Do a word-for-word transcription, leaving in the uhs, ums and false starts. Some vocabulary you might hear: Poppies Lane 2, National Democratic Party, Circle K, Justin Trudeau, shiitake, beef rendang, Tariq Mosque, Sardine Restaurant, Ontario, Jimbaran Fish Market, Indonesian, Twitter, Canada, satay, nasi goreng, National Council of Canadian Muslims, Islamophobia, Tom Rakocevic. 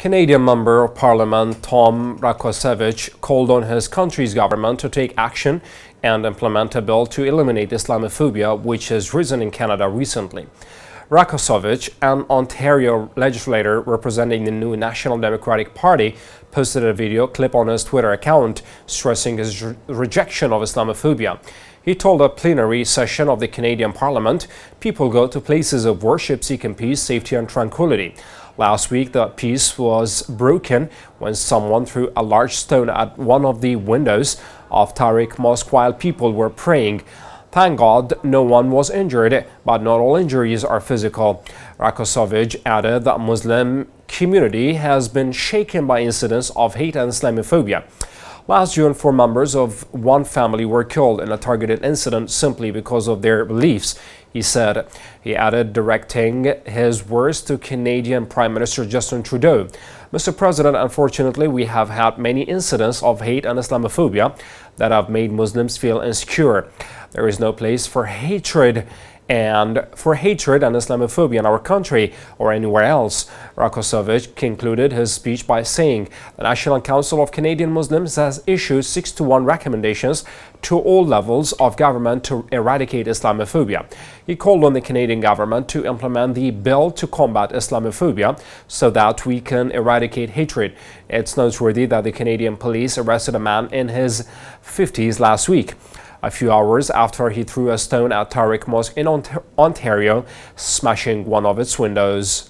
Canadian Member of Parliament Tom Rakocevic called on his country's government to take action and implement a bill to eliminate Islamophobia, which has risen in Canada recently. Rakocevic, an Ontario legislator representing the new National Democratic Party, posted a video clip on his Twitter account stressing his re rejection of Islamophobia. He told a plenary session of the Canadian Parliament, "People go to places of worship seeking peace, safety and tranquility." Last week, the peace was broken when someone threw a large stone at one of the windows of Tariq Mosque while people were praying. Thank God no one was injured, but not all injuries are physical. Rakocevic added that the Muslim community has been shaken by incidents of hate and Islamophobia. Last June, four members of one family were killed in a targeted incident simply because of their beliefs, he said. He added, directing his words to Canadian Prime Minister Justin Trudeau, "Mister President, unfortunately, we have had many incidents of hate and Islamophobia that have made Muslims feel insecure. There is no place for hatred and for hatred and Islamophobia in our country or anywhere else." Rakocevic concluded his speech by saying, "The National Council of Canadian Muslims has issued six to one recommendations to all levels of government to eradicate Islamophobia." He called on the Canadian government to implement the bill to combat Islamophobia so that we can eradicate hatred. It's noteworthy that the Canadian police arrested a man in his fifties last week, a few hours after he threw a stone at Tariq Mosque in Ont- Ontario, smashing one of its windows.